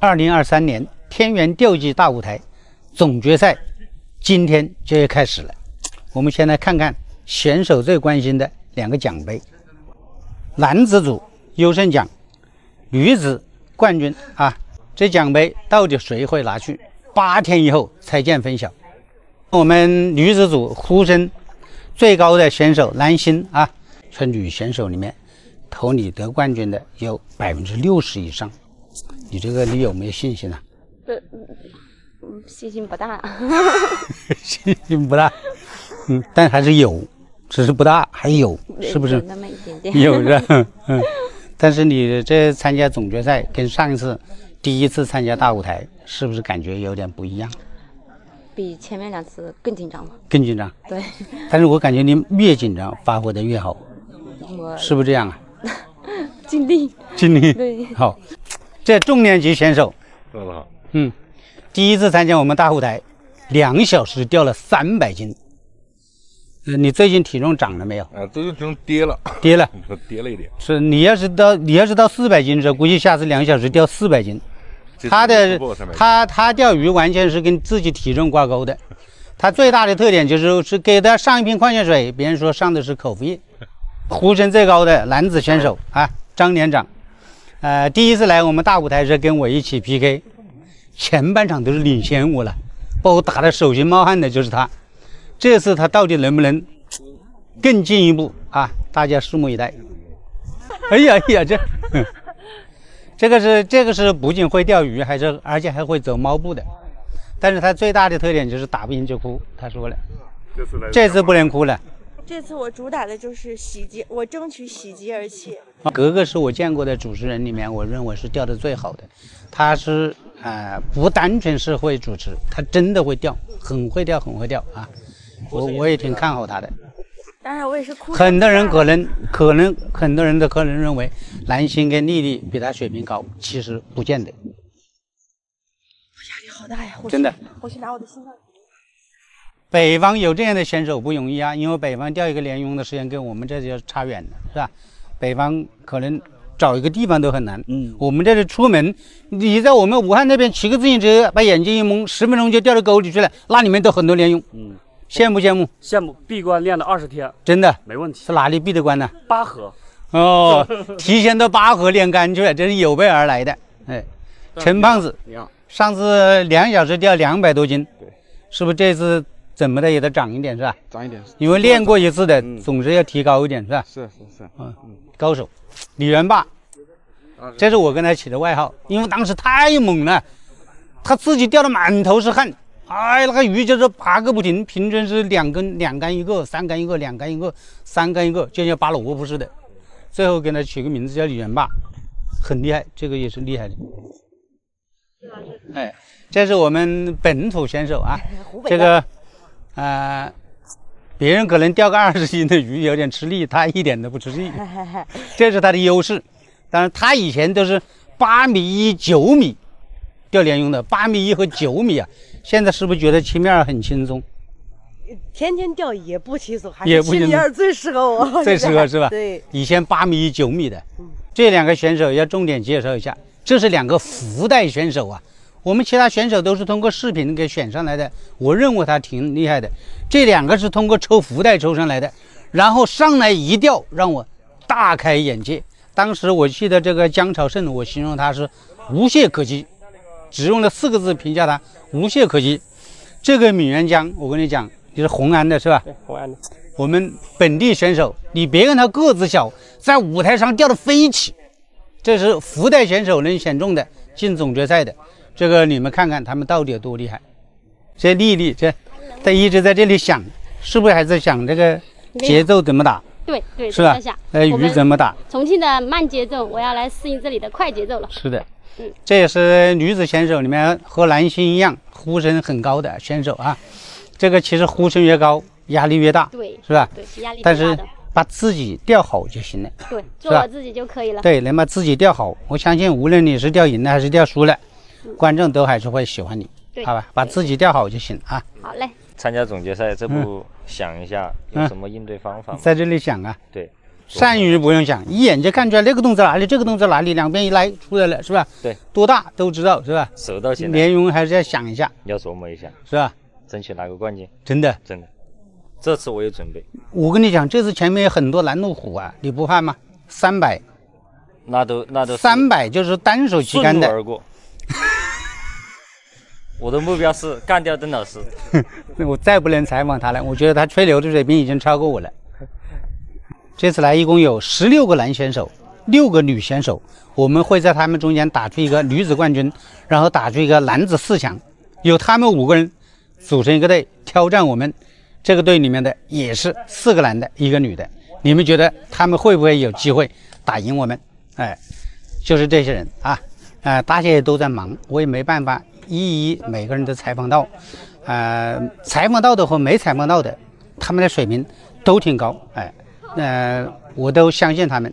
2023年天元吊祭大舞台总决赛今天就要开始了。我们先来看看选手最关心的两个奖杯：男子组优胜奖，女子冠军啊！这奖杯到底谁会拿去？8天以后才见分晓。我们女子组呼声最高的选手蓝心啊，从女选手里面投你得冠军的有60%以上。 你这个你有没有信心啊？信心不大。信心不大，但还是有，只是不大，还有，是不是？那么一点点。有是吧？但是你这参加总决赛跟上一次第一次参加大舞台，是不是感觉有点不一样？比前面2次更紧张了。更紧张。对。但是我感觉你越紧张，发挥的越好，是不是这样啊？尽力。尽力。对。好。 这重量级选手做得好，第一次参加我们大舞台，2小时掉了300斤。你最近体重涨了没有？啊，最近体重跌了，跌了一点。是你要是到400斤的时候，估计下次2小时掉400斤。他钓鱼完全是跟自己体重挂钩的，他最大的特点就是给他上一瓶矿泉水，别人说上的是口服液。呼声最高的男子选手啊，张连长。 第一次来我们大舞台时跟我一起 PK， 前半场都是领先我了，把我打得手心冒汗的就是他。这次他到底能不能更进一步啊？大家拭目以待。哎呀，这个是不仅会钓鱼，而且还会走猫步的。但是他最大的特点就是打不赢就哭，他说了，这次不能哭了。 这次我主打的就是喜极，我争取喜极而泣。格格是我见过的主持人里面，我认为是钓的最好的。他是不单纯是会主持，他真的会钓，很会钓啊！我也挺看好他的。当然我也是哭。很多人可能认为蓝心跟丽丽比他水平高，其实不见得。压力好大呀！真的。我去拿我的心脏。 北方有这样的选手不容易啊，因为北方钓一个鲢鳙的时间跟我们这就差远了，是吧？北方可能找一个地方都很难。我们这里出门，你在我们武汉那边骑个自行车，把眼睛一蒙，10分钟就掉到沟里去了，那里面都很多鲢鳙。羡慕羡慕羡慕！闭关练了20天，真的没问题。是哪里闭的关呢？巴河。哦，提前到巴河练干去了，真是有备而来的。哎，陈胖子，上次2小时掉200多斤，对，是不是这次？ 怎么的也得涨一点是吧？涨一点，因为练过一次的，总是要提高一点是吧？是，高手，李元霸，这是我跟他起的外号，因为当时太猛了，他自己钓的满头是汗，哎，那个鱼就是拔个不停，平均是2根1个，3根1个，2根1个，3根1个，就像拔萝卜似的。最后给他取个名字叫李元霸，很厉害，这个也是厉害的。哎，这是我们本土选手啊，这个。 别人可能钓个20斤的鱼有点吃力，他一点都不吃力，这是他的优势。当然，他以前都是8.1米、9米钓鲢鳙的，8.1米和9米啊。现在是不是觉得7.2米很轻松？天天钓也不轻松，还是7.2米最适合我，最适合是吧？对，以前8.1米、9米的，这两个选手要重点介绍一下，这是两个福袋选手啊。 我们其他选手都是通过视频给选上来的，我认为他挺厉害的。这两个是通过抽福袋抽上来的，然后上来一钓，让我大开眼界。当时我记得这个江朝胜，我形容他是无懈可击，只用了4个字评价他：无懈可击。这个闽源江，我跟你讲，你是红安的是吧？对，红安的。我们本地选手，你别看他个子小，在舞台上钓得飞起，这是福袋选手能选中的，进总决赛的。 这个你们看看他们到底有多厉害。这丽丽，她一直在这里想，是不是还在想这个节奏怎么打？对，是吧？鱼怎么打？重庆的慢节奏，我要来适应这里的快节奏了。是的，这也是女子选手里面和蓝心一样，呼声很高的选手啊。这个其实呼声越高，压力越大，对，是吧？对，压力。但是把自己钓好就行了，对，做好自己就可以了。对，能把自己钓好，我相信无论你是钓赢了还是钓输了。 观众都还是会喜欢你，好吧？把自己钓好就行啊。好嘞。参加总决赛这不想一下有什么应对方法？在这里想啊。对，善于不用想，一眼就看出来这个洞在哪里，这个洞在哪里，两边一拉出来了，是吧？对，多大都知道，是吧？手到擒来。莲蓉还是要想一下，要琢磨一下，是吧？争取拿个冠军，真的，真的。这次我有准备。我跟你讲，这次前面有很多拦路虎啊，你不怕吗？300，那都300就是单手旗杆的。顺路而过。我的目标是干掉邓老师。我再不能采访他了，我觉得他吹牛的水平已经超过我了。这次来一共有16个男选手，6个女选手，我们会在他们中间打出一个女子冠军，然后打出一个男子4强，由他们5个人组成一个队挑战我们。这个队里面的也是4个男的，1个女的。你们觉得他们会不会有机会打赢我们？哎，就是这些人啊，大家也都在忙，我也没办法。一每个人都采访到，采访到的和没采访到的，他们的水平都挺高，哎，我都相信他们。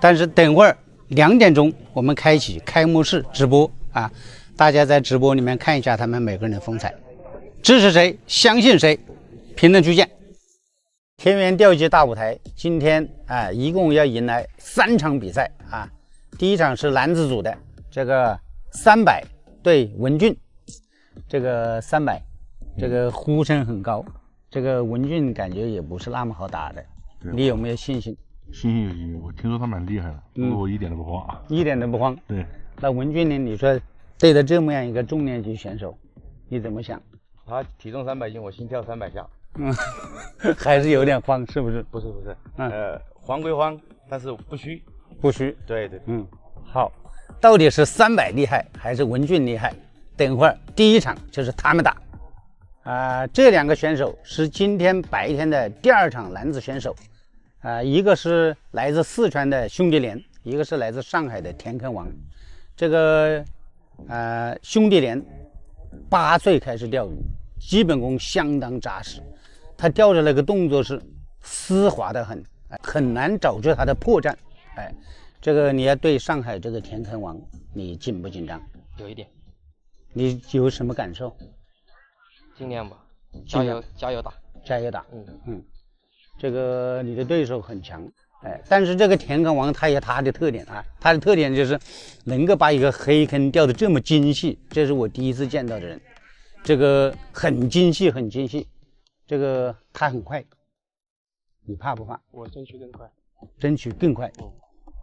但是等会儿2点钟我们开启开幕式直播啊，大家在直播里面看一下他们每个人的风采，支持谁，相信谁，评论区见。天元吊机大舞台今天啊，一共要迎来3场比赛啊，第一场是男子组的这个300。对文俊，这个300，这个呼声很高，这个文俊感觉也不是那么好打的，你有没有信心？信心有信心，我听说他蛮厉害的，我一点都不慌啊，一点都不慌。对，那文俊呢？你说对着这么样一个重量级选手，你怎么想？他体重300斤，我心跳300下，还是有点慌，是不是？不是不是，慌归慌，但是不虚，不虚。对对，好。到底是300厉害还是文俊厉害？等会儿第一场就是他们打，这2个选手是今天白天的第2场男子选手，一个是来自四川的兄弟连，一个是来自上海的天坑王。这个兄弟连8岁开始钓鱼，基本功相当扎实，他钓的那个动作是丝滑得很，很难找出他的破绽，哎。这个你要对上海这个天坑王，你紧不紧张？有一点。你有什么感受？尽量吧，加油，加油打，加油打。这个你的对手很强，哎，但是这个天坑王他有他的特点啊，他的特点就是能够把一个黑坑钓得这么精细，这是我第一次见到的人，这个很精细，很精细，这个他很快，你怕不怕？我争取更快，争取更快。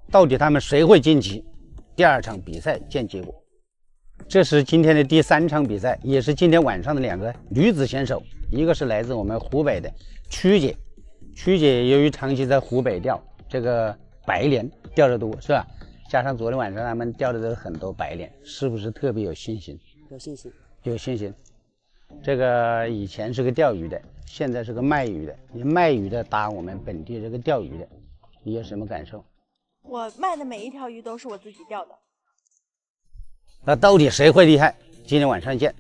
到底他们谁会晋级？第2场比赛见结果。这是今天的第3场比赛，也是今天晚上的2个女子选手，一个是来自我们湖北的曲姐，曲姐由于长期在湖北钓这个白鲢钓得多，是吧？加上昨天晚上他们钓的都很多白鲢，是不是特别有信心？有信心，有信心。这个以前是个钓鱼的，现在是个卖鱼的，你卖鱼的打我们本地这个钓鱼的，你有什么感受？我卖的每一条鱼都是我自己钓的。那到底谁会厉害？今天晚上见。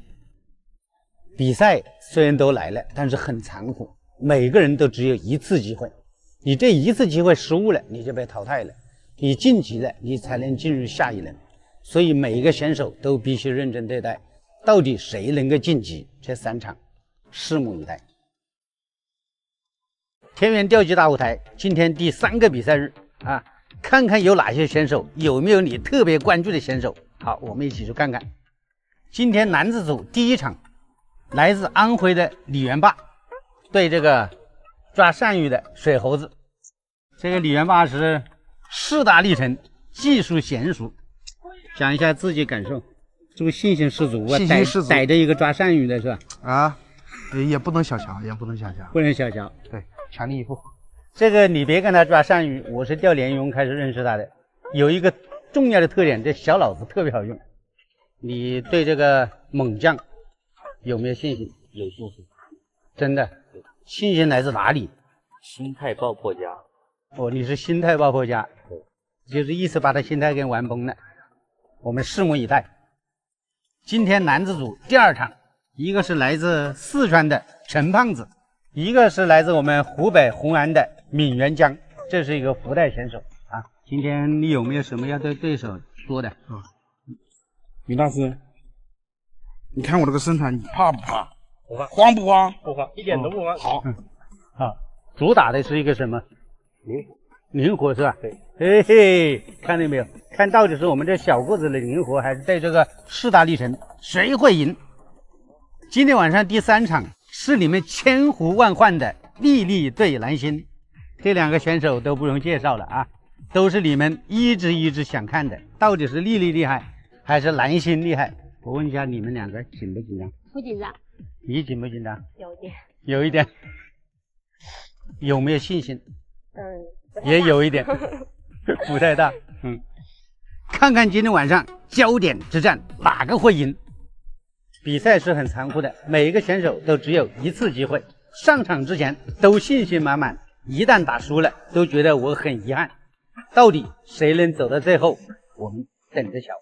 比赛虽然都来了，但是很残酷，每个人都只有一次机会。你这一次机会失误了，你就被淘汰了；你晋级了，你才能进入下一轮。所以每一个选手都必须认真对待。到底谁能够晋级？这3场，拭目以待。天元吊机大舞台，今天第3个比赛日啊。看看有哪些选手，有没有你特别关注的选手？好，我们一起去看看。今天男子组第1场，来自安徽的李元霸对这个抓鳝鱼的水猴子。这个李元霸是势大力沉，技术娴熟。讲一下自己感受，这不信心十足啊？信心十足，逮着一个抓鳝鱼的是吧？啊，也不能小瞧，也不能小瞧，不能小瞧，对，全力以赴。这个你别跟他抓鳝鱼，我是钓鲢鱼开始认识他的。有一个重要的特点，这小脑子特别好用。你对这个猛将有没有信心？有信心，真的。信心来自哪里？心态爆破家。哦，你是心态爆破家，就是一直把他心态给玩崩了。我们拭目以待。今天男子组第2场，一个是来自四川的陈胖子。一个是来自我们湖北红安的闵元江，这是一个福袋选手啊。今天你有没有什么要对对手说的啊？闵大师，你看我这个身材，你怕不怕？不怕。慌不慌？不慌，一点都不慌。好，好。主打的是一个什么？灵活。灵活是吧？对，嘿嘿，看到没有？看到底是我们这小个子的灵活，还是对这个势大力沉？谁会赢？今天晚上第三场是你们千呼万唤的丽丽对蓝星，这两个选手都不用介绍了啊，都是你们一直想看的。到底是丽丽厉害，还是蓝星厉害？我问一下，你们两个紧不紧张？不紧张。你紧不紧张？有点。有一点。有没有信心？嗯。 也有一点，不太大。嗯，看看今天晚上焦点之战哪个会赢。比赛是很残酷的，每一个选手都只有一次机会。上场之前都信心满满，一旦打输了，都觉得我很遗憾。到底谁能走到最后，我们等着瞧。